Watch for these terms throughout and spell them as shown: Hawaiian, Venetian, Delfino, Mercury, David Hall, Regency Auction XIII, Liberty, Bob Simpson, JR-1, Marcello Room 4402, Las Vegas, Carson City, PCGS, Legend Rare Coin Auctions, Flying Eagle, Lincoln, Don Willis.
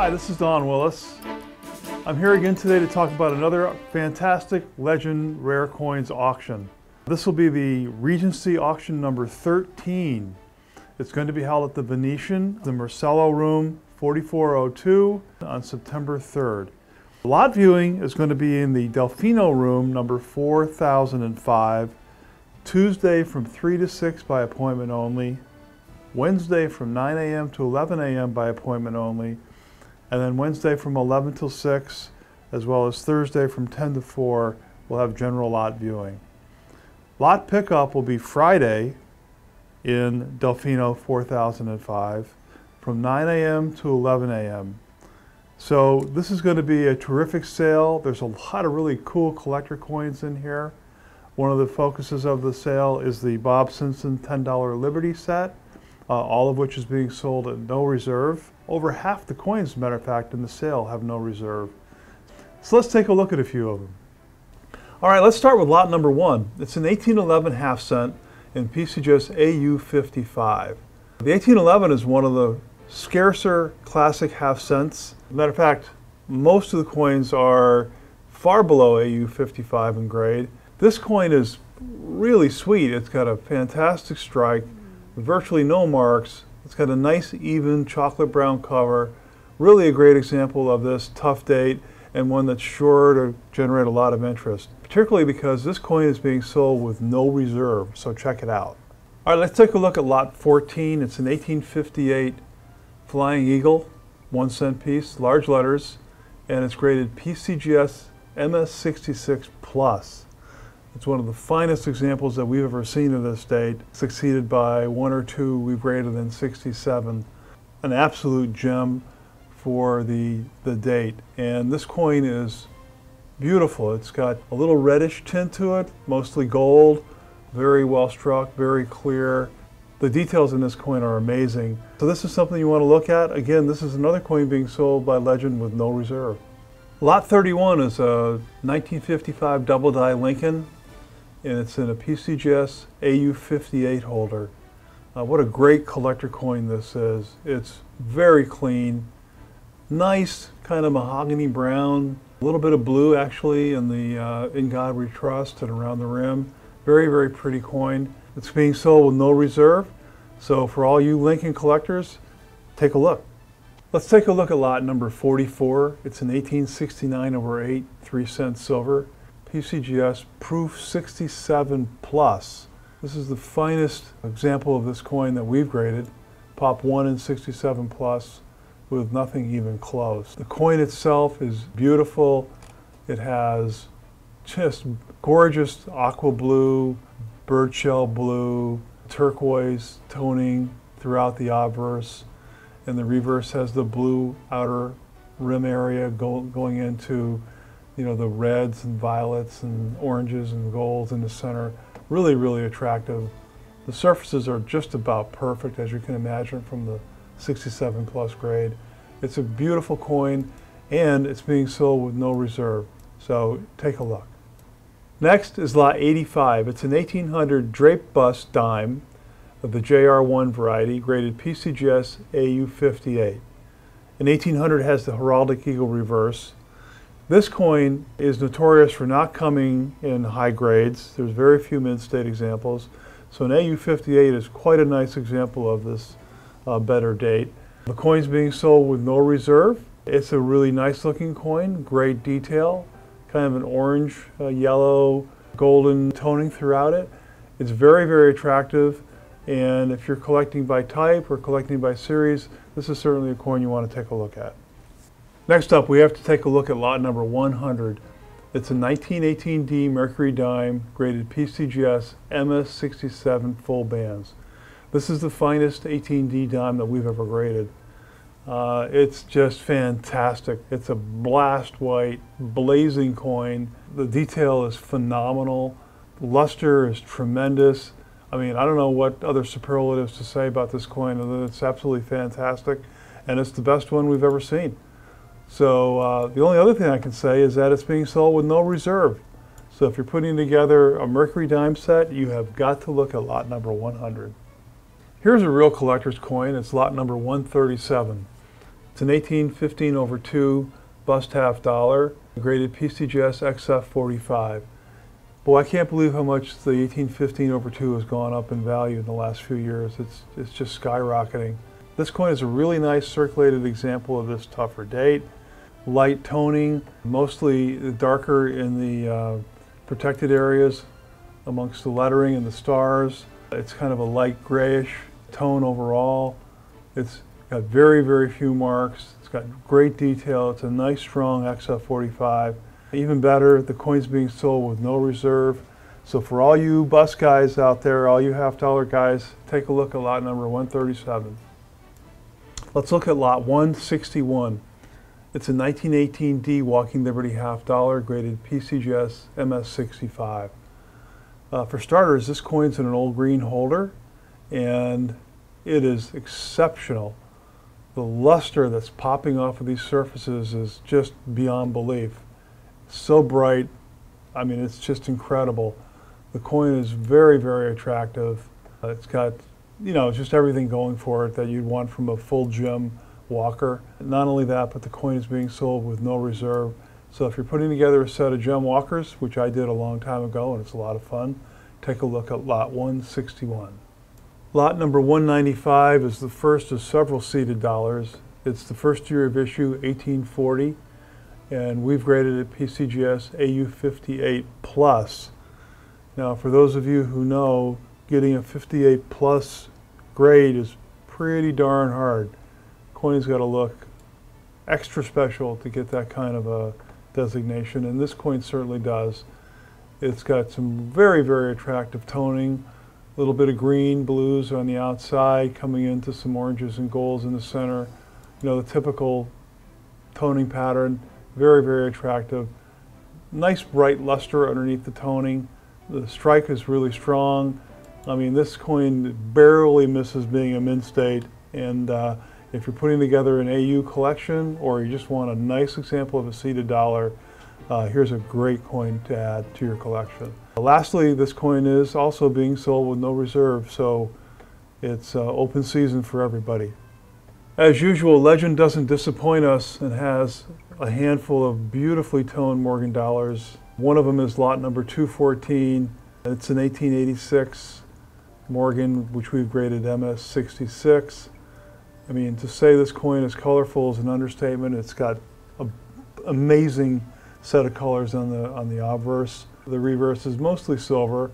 Hi, this is Don Willis. I'm here again today to talk about another fantastic Legend Rare Coins auction. This will be the Regency auction number 13. It's going to be held at the Venetian, the Marcello Room 4402 on September 3rd. Lot viewing is going to be in the Delfino room number 4005, Tuesday from 3 to 6 by appointment only, Wednesday from 9 a.m. to 11 a.m. by appointment only, and then Wednesday from 11 till 6, as well as Thursday from 10 to 4, we'll have general lot viewing. Lot pickup will be Friday in Delfino 4005 from 9 a.m. to 11 a.m. So this is going to be a terrific sale. There's a lot of really cool collector coins in here. One of the focuses of the sale is the Bob Simpson $10 Liberty set, all of which is being sold at no reserve. Over half the coins, as a matter of fact, in the sale have no reserve. So let's take a look at a few of them. All right, let's start with lot number one. It's an 1811 half cent in PCGS AU55. The 1811 is one of the scarcer classic half cents. As a matter of fact, most of the coins are far below AU55 in grade. This coin is really sweet. It's got a fantastic strike, virtually no marks. It's got a nice even chocolate brown cover. Really a great example of this tough date and one that's sure to generate a lot of interest, particularly because this coin is being sold with no reserve, so check it out. All right, let's take a look at lot 14. It's an 1858 Flying Eagle, 1 cent piece, large letters, and it's graded PCGS MS66 Plus. It's one of the finest examples that we've ever seen of this date, succeeded by one or two we've graded in 67. An absolute gem for the date. And this coin is beautiful. It's got a little reddish tint to it, mostly gold, very well struck, very clear. The details in this coin are amazing. So this is something you want to look at. Again, this is another coin being sold by Legend with no reserve. Lot 31 is a 1955 double die Lincoln, and it's in a PCGS AU58 holder. What a great collector coin this is. It's very clean, nice kind of mahogany brown, a little bit of blue actually in the In God We Trust and around the rim. Very, very pretty coin. It's being sold with no reserve. So for all you Lincoln collectors, take a look. Let's take a look at lot number 44. It's an 1869 over 8, 3 cent silver, PCGS Proof 67 Plus. This is the finest example of this coin that we've graded. Pop 1 and 67 Plus with nothing even close. The coin itself is beautiful. It has just gorgeous aqua blue, birdshell blue, turquoise toning throughout the obverse. And the reverse has the blue outer rim area going into, you know, the reds and violets and oranges and golds in the center. Really, really attractive. The surfaces are just about perfect, as you can imagine, from the 67 plus grade. It's a beautiful coin, and it's being sold with no reserve. So take a look. Next is lot 85. It's an 1800 drape bust dime of the JR-1 variety, graded PCGS AU58. An 1800 has the heraldic eagle reverse. This coin is notorious for not coming in high grades. There's very few mid-state examples. So an AU58 is quite a nice example of this better date. The coin's being sold with no reserve. It's a really nice looking coin, great detail, kind of an orange, yellow, golden toning throughout it. It's very, very attractive. And if you're collecting by type or collecting by series, this is certainly a coin you want to take a look at. Next up, we have to take a look at lot number 100. It's a 1918D Mercury dime, graded PCGS MS67 full bands. This is the finest 18D dime that we've ever graded. It's just fantastic. It's a blast white, blazing coin. The detail is phenomenal. The luster is tremendous. I mean, I don't know what other superlatives to say about this coin, other than it's absolutely fantastic, and it's the best one we've ever seen. So the only other thing I can say is that it's being sold with no reserve. So if you're putting together a Mercury dime set, you have got to look at lot number 100. Here's a real collector's coin. It's lot number 137. It's It's an 1815/2 bust half dollar, graded PCGS XF45. Boy, I can't believe how much the 1815/2 has gone up in value in the last few years. It's just skyrocketing. This coin is a really nice circulated example of this tougher date. Light toning, mostly darker in the protected areas amongst the lettering and the stars. It's kind of a light grayish tone overall. It's got very, very few marks. It's got great detail. It's a nice, strong XF45. Even better, the coin's being sold with no reserve. So for all you bus guys out there, all you half-dollar guys, take a look at lot number 137. Let's look at lot 161. It's a 1918 D Walking Liberty half dollar, graded PCGS MS65. For starters, this coin's in an old green holder, and it is exceptional. The luster that's popping off of these surfaces is just beyond belief. So bright, I mean, it's just incredible. The coin is very, very attractive. It's got, you know, just everything going for it that you'd want from a full gem walker. Not only that, but the coin is being sold with no reserve. So if you're putting together a set of gem walkers, which I did a long time ago and it's a lot of fun, take a look at lot 161. Lot number 195 is the first of several seeded dollars. It's the first year of issue, 1840, and we've graded it PCGS AU58 plus. Now for those of you who know, getting a 58 plus grade is pretty darn hard. Coin's got to look extra special to get that kind of a designation, and this coin certainly does. It's got some very, very attractive toning, a little bit of green, blues on the outside, coming into some oranges and golds in the center. You know, the typical toning pattern, very, very attractive. Nice bright luster underneath the toning. The strike is really strong. I mean, this coin barely misses being a mint state, and if you're putting together an AU collection or you just want a nice example of a seeded dollar, here's a great coin to add to your collection. Lastly, this coin is also being sold with no reserve, so it's open season for everybody. As usual, Legend doesn't disappoint us and has a handful of beautifully toned Morgan dollars. One of them is lot number 214. It's an 1886 Morgan, which we've graded MS66. I mean, to say this coin is colorful is an understatement. It's got an amazing set of colors on the obverse. The reverse is mostly silver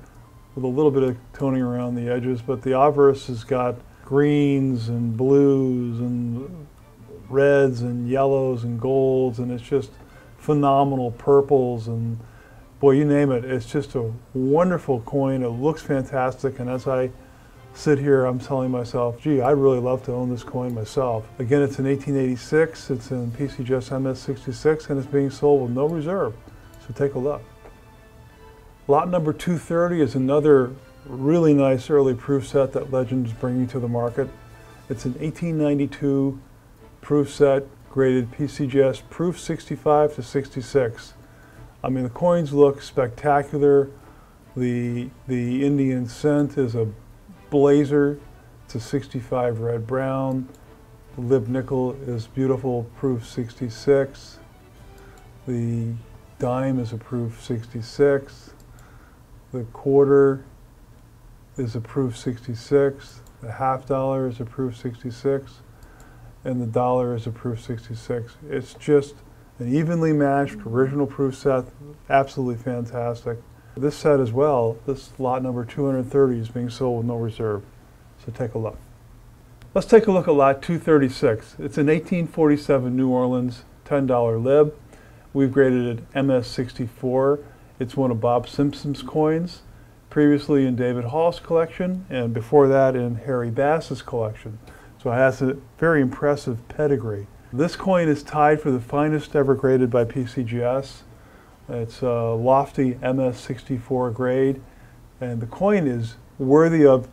with a little bit of toning around the edges, but the obverse has got greens and blues and reds and yellows and golds, and it's just phenomenal purples, and boy, you name it. It's just a wonderful coin. It looks fantastic, and as I sit here, I'm telling myself, gee, I'd really love to own this coin myself. Again, it's in 1886, it's in PCGS MS66, and it's being sold with no reserve, so take a look. Lot number 230 is another really nice early proof set that Legend is bringing to the market. It's an 1892 proof set, graded PCGS proof 65-66. I mean, the coins look spectacular. The Indian cent is a blazer. It's a 65 red brown. The lib nickel is beautiful, proof 66. The dime is a proof 66. The quarter is a proof 66. The half dollar is a proof 66. And the dollar is a proof 66. It's just an evenly matched original proof set. Absolutely fantastic. This set as well, this lot number 230, is being sold with no reserve, so take a look. Let's take a look at lot 236. It's an 1847 New Orleans $10 lib. We've graded it MS64. It's one of Bob Simpson's coins, previously in David Hall's collection, and before that in Harry Bass's collection. So it has a very impressive pedigree. This coin is tied for the finest ever graded by PCGS. It's a lofty MS64 grade, and the coin is worthy of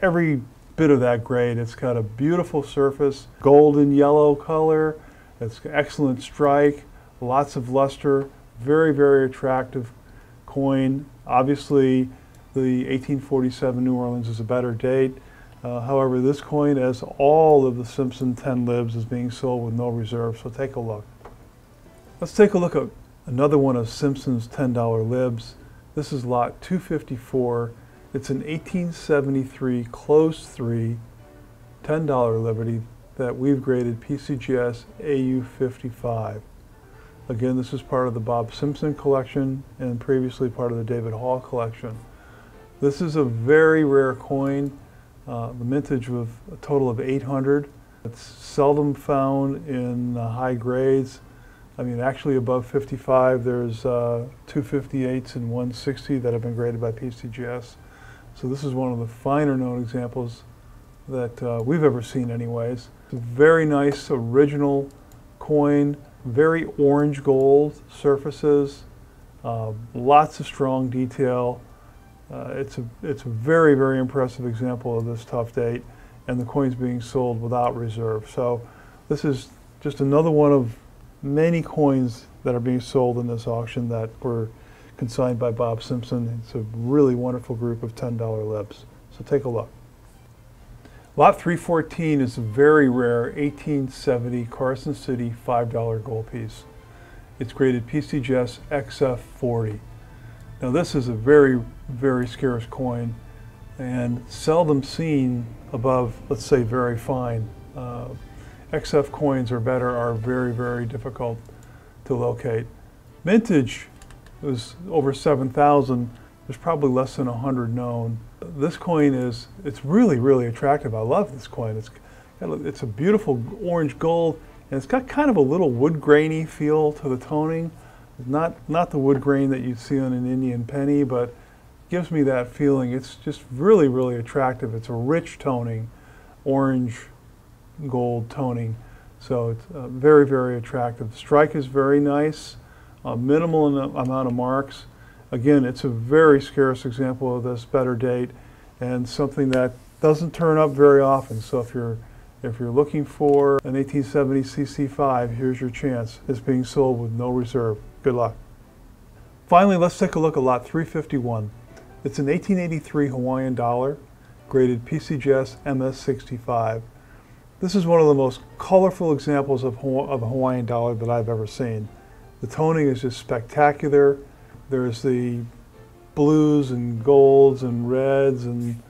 every bit of that grade. It's got a beautiful surface, golden yellow color, it's excellent strike, lots of luster, very, very attractive coin. Obviously, the 1847 New Orleans is a better date. However, this coin, as all of the Simpson 10 Libs, is being sold with no reserve, so take a look. Let's take a look at another one of Simpson's $10 Libs. This is lot 254. It's an 1873 Close 3 $10 Liberty that we've graded PCGS AU55. Again, this is part of the Bob Simpson collection and previously part of the David Hall collection. This is a very rare coin, the mintage of a total of 800. It's seldom found in high grades. I mean, actually above 55, there's 258s and 160 that have been graded by PCGS. So this is one of the finer known examples that we've ever seen anyways. It's a very nice original coin, very orange gold surfaces, lots of strong detail. It's a very, very impressive example of this tough date, and the coin's being sold without reserve. So this is just another one of many coins that are being sold in this auction that were consigned by Bob Simpson. It's a really wonderful group of $10 Libs. So take a look. Lot 314 is a very rare 1870 Carson City $5 gold piece. It's graded PCGS XF40. Now this is a very, very scarce coin and seldom seen above, let's say, very fine. XF coins or better are very, very difficult to locate. Mintage was over 7,000. There's probably less than 100 known. This coin is, it's really, really attractive. I love this coin. It's a beautiful orange gold, and it's got kind of a little wood grainy feel to the toning. Not the wood grain that you'd see on an Indian penny, but gives me that feeling. It's just really, really attractive. It's a rich toning, orange gold toning. So it's very, very attractive. The strike is very nice, minimal amount of marks. Again, it's a very scarce example of this better date and something that doesn't turn up very often. So if you're looking for an 1870 CC5, here's your chance. It's being sold with no reserve. Good luck. Finally, let's take a look at lot 351. It's an 1883 Hawaiian dollar, graded PCGS MS65. This is one of the most colorful examples of a Hawaiian dollar that I've ever seen. The toning is just spectacular. There's the blues and golds and reds and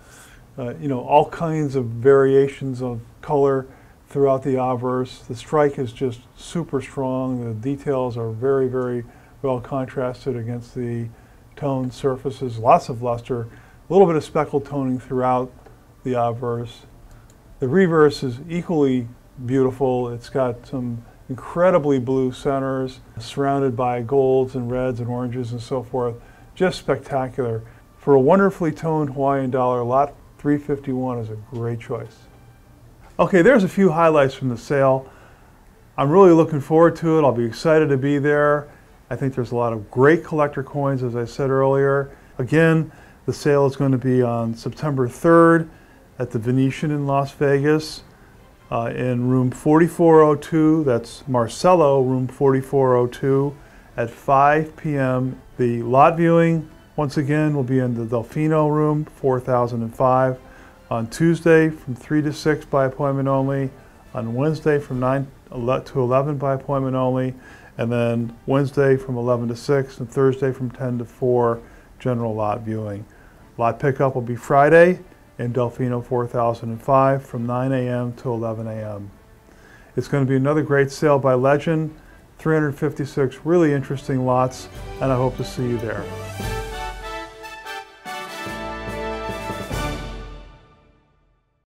you know, all kinds of variations of color throughout the obverse. The strike is just super strong. The details are very, very well contrasted against the toned surfaces. Lots of luster, a little bit of speckled toning throughout the obverse. The reverse is equally beautiful. It's got some incredibly blue centers surrounded by golds and reds and oranges and so forth. Just spectacular. For a wonderfully toned Hawaiian dollar, lot 351 is a great choice. Okay, there's a few highlights from the sale. I'm really looking forward to it. I'll be excited to be there. I think there's a lot of great collector coins, as I said earlier. Again, the sale is going to be on September 3rd at the Venetian in Las Vegas in room 4402. That's Marcello Room 4402 at 5 p.m. The lot viewing, once again, will be in the Delfino Room 4005. On Tuesday from 3 to 6 by appointment only, on Wednesday from 9 to 11 by appointment only, and then Wednesday from 11 to 6 and Thursday from 10 to 4 general lot viewing. Lot pickup will be Friday in Delfino 4005 from 9 a.m. to 11 a.m. It's going to be another great sale by Legend, 356 really interesting lots, and I hope to see you there.